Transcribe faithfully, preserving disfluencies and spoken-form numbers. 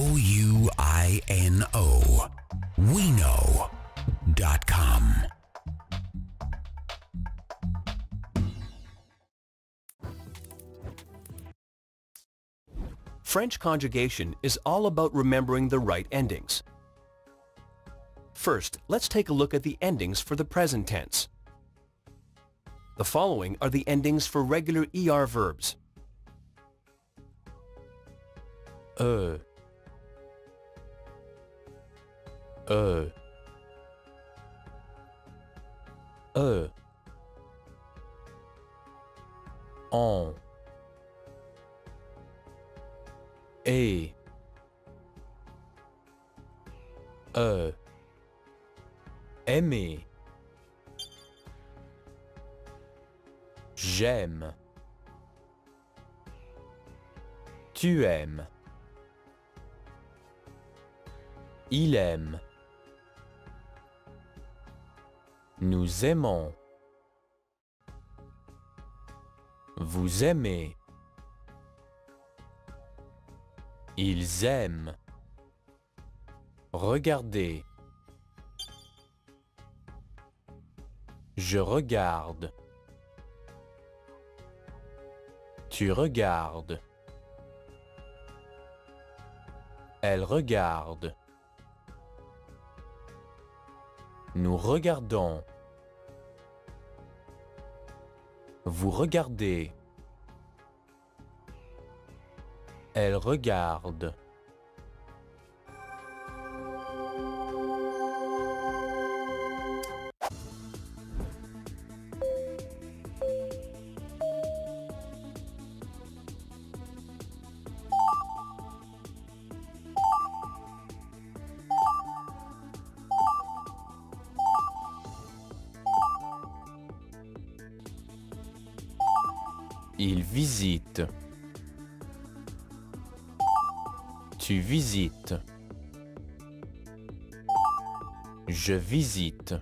O U I N O, Ouino dot com. French conjugation is all about remembering the right endings. First, let's take a look at the endings for the present tense. The following are the endings for regular E R verbs. E, e, e, en, e, e, aimer, j'aime, tu aimes, il aime, nous aimons, vous aimez, ils aiment, regardez, je regarde, tu regardes, elle regarde, nous regardons, vous regardez, elle regarde. Il visite. Tu visites. Je visite.